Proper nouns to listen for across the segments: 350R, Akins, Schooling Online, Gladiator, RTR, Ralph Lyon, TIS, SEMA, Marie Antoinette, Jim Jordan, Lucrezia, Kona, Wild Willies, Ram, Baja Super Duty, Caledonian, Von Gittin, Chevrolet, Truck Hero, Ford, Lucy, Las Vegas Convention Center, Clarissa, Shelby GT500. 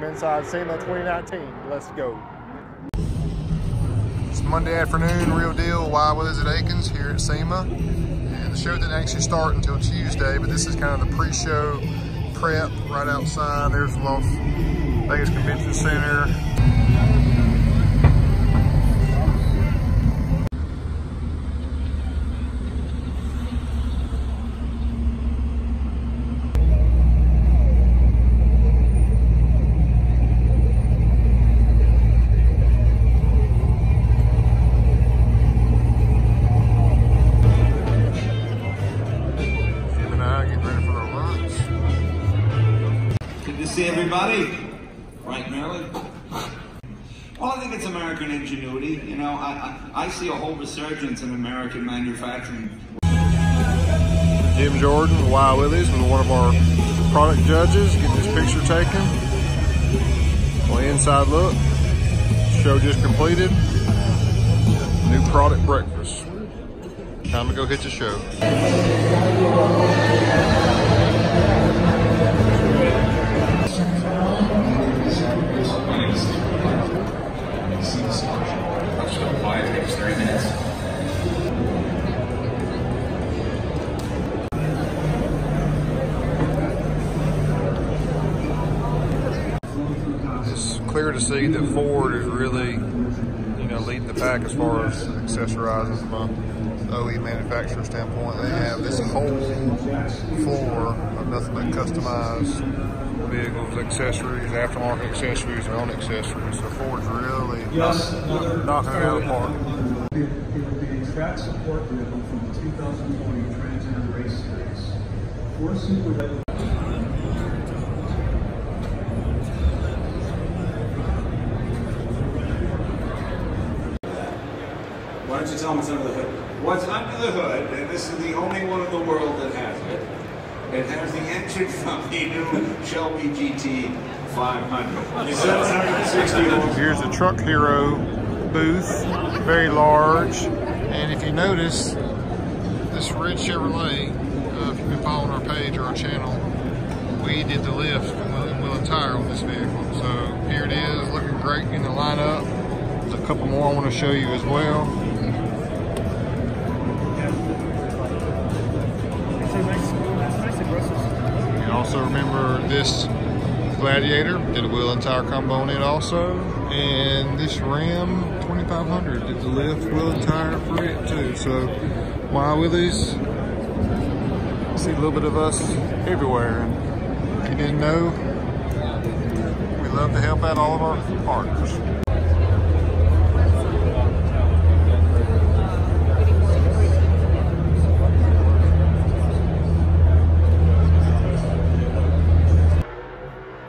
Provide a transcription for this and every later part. Inside SEMA 2019, let's go. It's Monday afternoon, real deal, Wild Willies at Akins here at SEMA. And the show didn't actually start until Tuesday, but this is kind of the pre-show prep right outside. There's the Las Vegas Convention Center. See everybody, right, Marilyn? Well, I think it's American ingenuity. You know, I see a whole resurgence in American manufacturing. Jim Jordan, Wild Willies, with one of our product judges, getting his picture taken. Well, inside look. Show just completed. New product breakfast. Time to go hit the show. Clear to see that Ford is really, leading the pack as far as accessorizing from an OE manufacturer standpoint. They have this whole floor of nothing but customized vehicles, accessories, aftermarket accessories, their own accessories. So Ford's really knocking it out of the park. It will be a track support vehicle from the 2020 Trans-Am Race Series. Ford Super. Why don't you tell them what's under the hood? What's under the hood, and this is the only one in the world that has it, it has the engine from the new Shelby GT500. Here's the Truck Hero booth, very large. And if you notice, this red Chevrolet, if you've been following our page or our channel, we did the lift and wheel and tire on this vehicle. So here it is, looking great in the lineup. There's a couple more I want to show you as well. And also remember this Gladiator did a wheel and tire combo on it also, and this Ram 2500 did the lift wheel and tire for it too. So Wild Willies, see a little bit of us everywhere. If you didn't know, we love to help out all of our partners.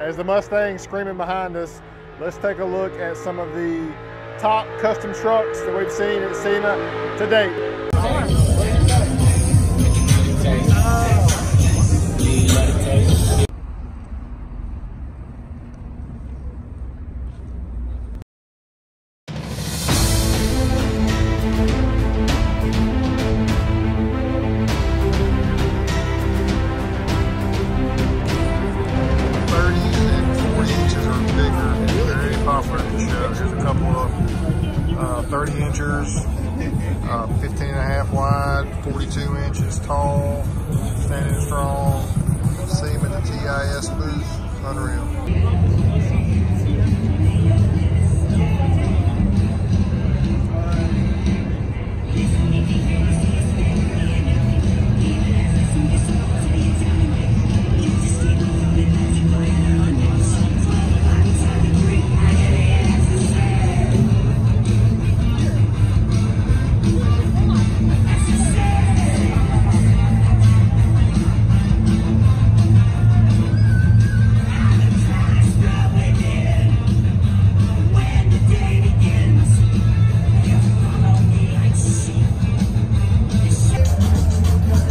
As the Mustang's screaming behind us, let's take a look at some of the top custom trucks that we've seen at SEMA to date. There's a couple of 30 inchers, 15 and a half wide, 42 inches tall, standing strong. See them in the TIS booth, unreal.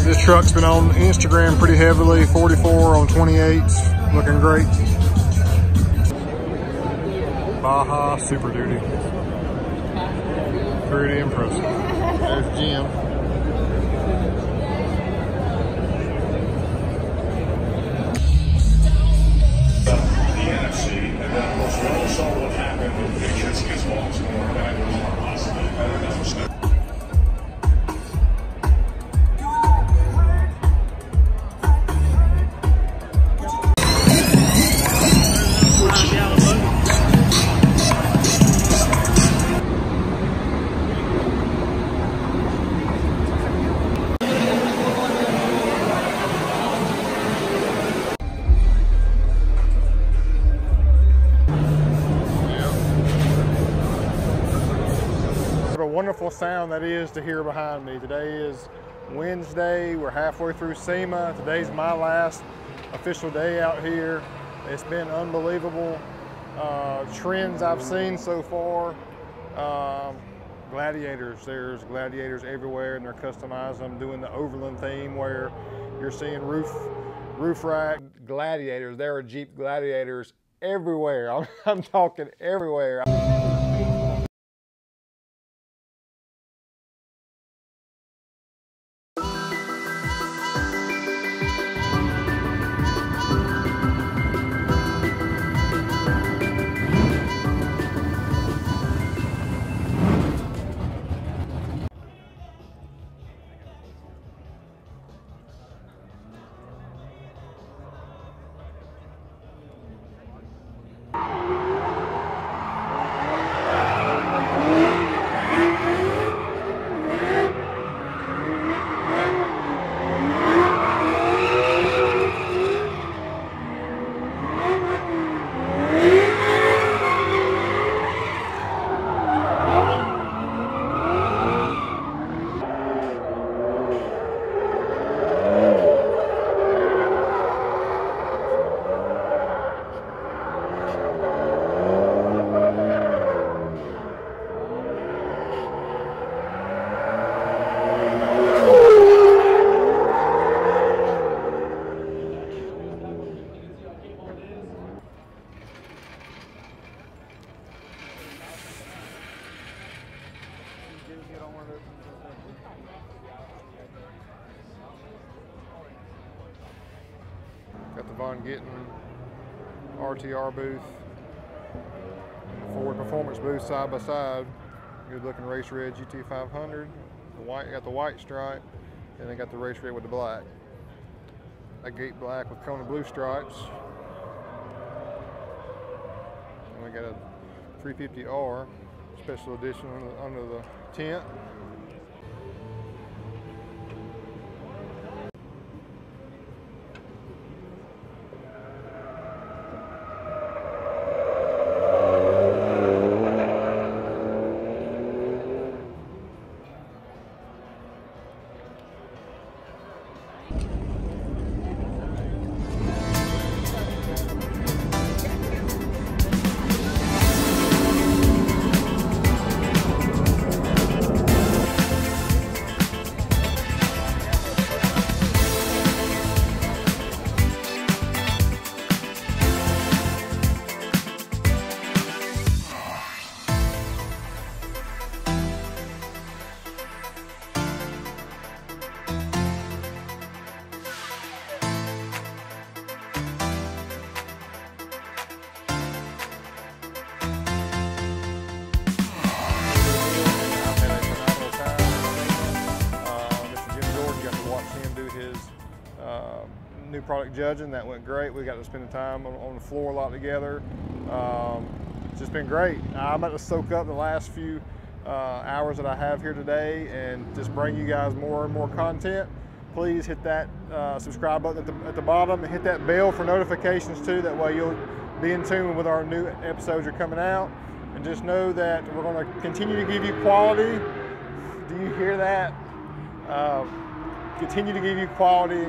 This truck's been on Instagram pretty heavily, 44 on 28s, looking great. Baja Super Duty. Pretty impressive. There's Jim. The NFC. wonderful sound that is to hear behind me. Today is Wednesday. We're halfway through SEMA. Today's my last official day out here. It's been unbelievable trends I've seen so far. Gladiators, there's gladiators everywhere, and they're customizing them, doing the overland theme where you're seeing roof rack gladiators. There are Jeep gladiators everywhere. I'm talking everywhere. Got the Von Gittin RTR booth and the Ford Performance booth side by side. Good looking race red GT500. The white, got the white stripe, and they got the race red with the black. A gate black with Kona blue stripes. And we got a 350R special edition under the tent. New product judging, that went great. We got to spend the time on the floor a lot together. It's just been great. I'm about to soak up the last few hours that I have here today and just bring you guys more and more content. Please hit that subscribe button at the bottom, and hit that bell for notifications too. That way you'll be in tune with our new episodes are coming out. And just know that we're going to continue to give you quality. Do you hear that? Continue to give you quality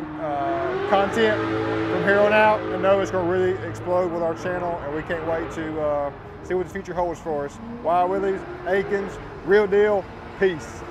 content from here on out, and know it's going to really explode with our channel, and we can't wait to see what the future holds for us. Wild Willies, Akins, real deal, peace.